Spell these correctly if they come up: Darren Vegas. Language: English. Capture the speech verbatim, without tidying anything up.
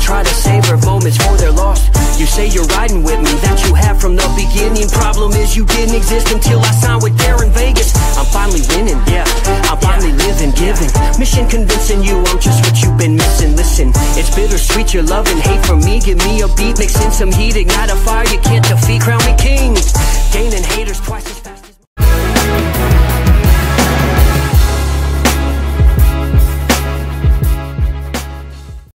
trying to savor moments before they're lost. You say you're riding with me, that you have from the beginning. Problem is you didn't exist until I signed with Darren Vegas. I'm finally winning, yeah, I'm finally living, giving. Mission convincing you I'm just what you've been missing. Listen, it's bittersweet, your love and hate for me. Give me a beat, mix in some heat, ignite a fire you can't defeat. Crown